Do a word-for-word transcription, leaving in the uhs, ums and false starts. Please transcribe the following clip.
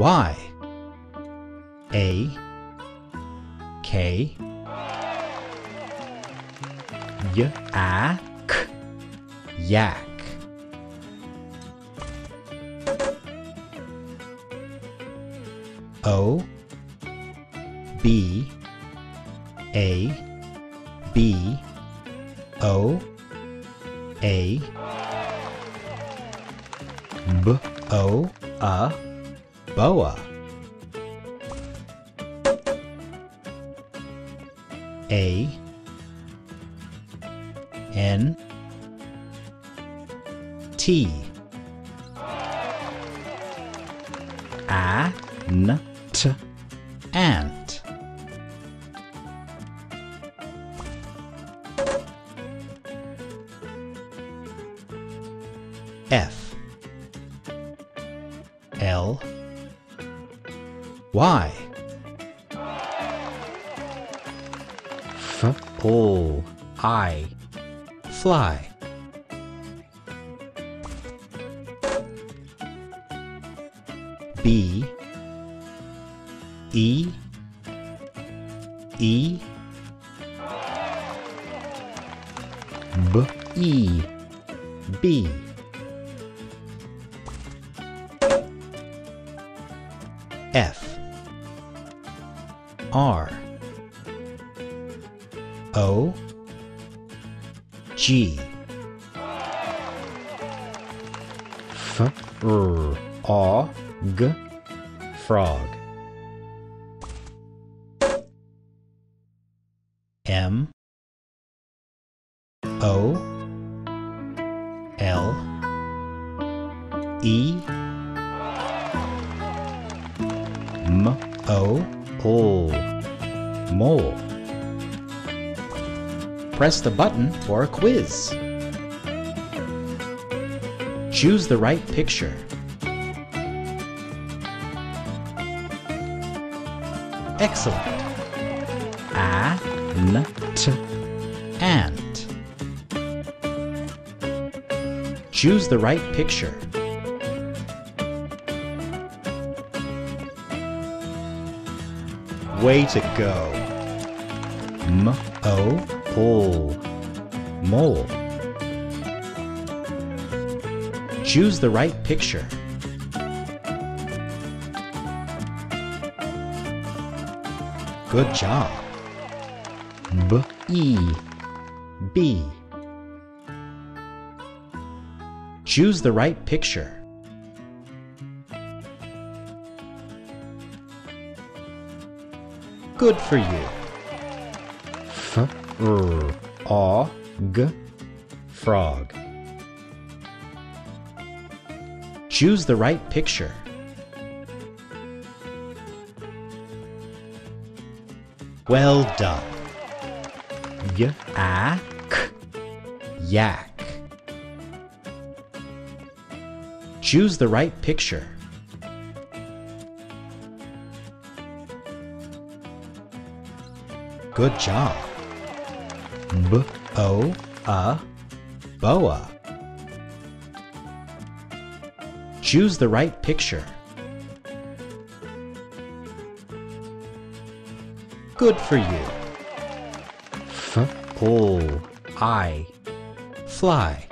Y. A. K. Y-A-K. Yak. O. B. A. B. O. A. B. O. A. Boa. A. N. T. A. N. T. Ant. F. L. Y. F. O. I. Fly. B. E. E. B. E. B. F. R. O. G. F. R. O. G. Frog. M. O. L. E. M. O. O. Mole. Press the button for a quiz. Choose the right picture. Excellent. A N T. Ant. Choose the right picture. Way to go. M O L E. Mole. Choose the right picture. Good job. B. E. B. Choose the right picture. Good for you. F. R. O. G. Frog. Choose the right picture. Well done. Y A K. Yak. Choose the right picture. Good job. B O A. Boa. Choose the right picture. Good for you. F O I. Fly.